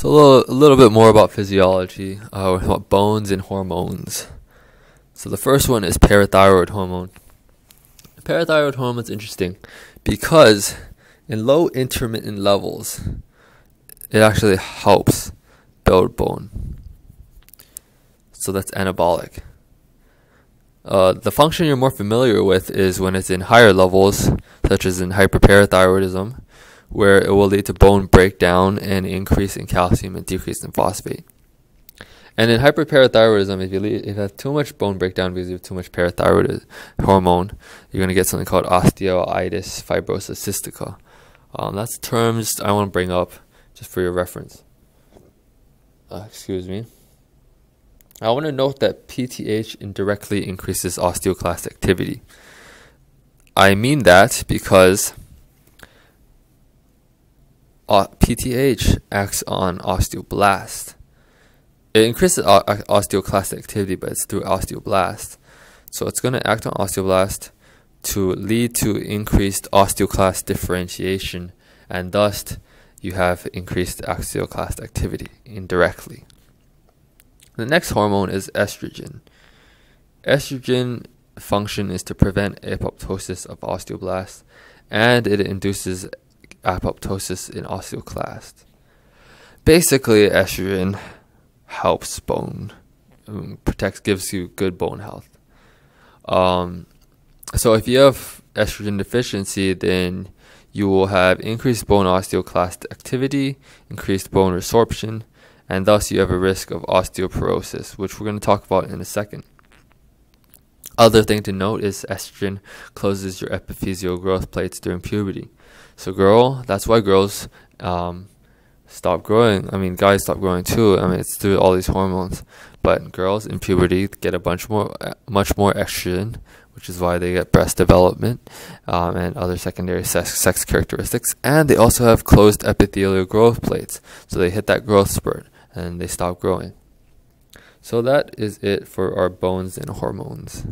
So a little bit more about physiology, about bones and hormones. So the first one is parathyroid hormone. Parathyroid hormone is interesting because in low intermittent levels, it actually helps build bone. So that's anabolic. The function you're more familiar with is when it's in higher levels, such as in hyperparathyroidism, where it will lead to bone breakdown and increase in calcium and decrease in phosphate. And in hyperparathyroidism, if you have too much bone breakdown because you have too much parathyroid hormone, you're going to get something called osteitis fibrosa cystica. That's terms I want to bring up just for your reference. Excuse me. I want to note that PTH indirectly increases osteoclast activity. I mean that because PTH acts on osteoblasts. It increases osteoclast activity, but it's through osteoblasts. So it's going to act on osteoblasts to lead to increased osteoclast differentiation, and thus you have increased osteoclast activity indirectly. The next hormone is estrogen. Estrogen function is to prevent apoptosis of osteoblasts, and it induces apoptosis in osteoclast. Basically, estrogen helps bone, protects, gives you good bone health. So if you have estrogen deficiency, then you will have increased bone osteoclast activity, increased bone resorption, and thus you have a risk of osteoporosis, which we're going to talk about in a second. Other thing to note is estrogen closes your epiphyseal growth plates during puberty. So that's why girls stop growing. I mean, guys stop growing too. I mean, it's through all these hormones. But girls in puberty get much more estrogen, which is why they get breast development and other secondary sex characteristics. And they also have closed epithelial growth plates. So they hit that growth spurt and they stop growing. So that is it for our bones and hormones.